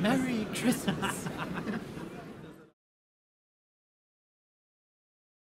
Merry Christmas.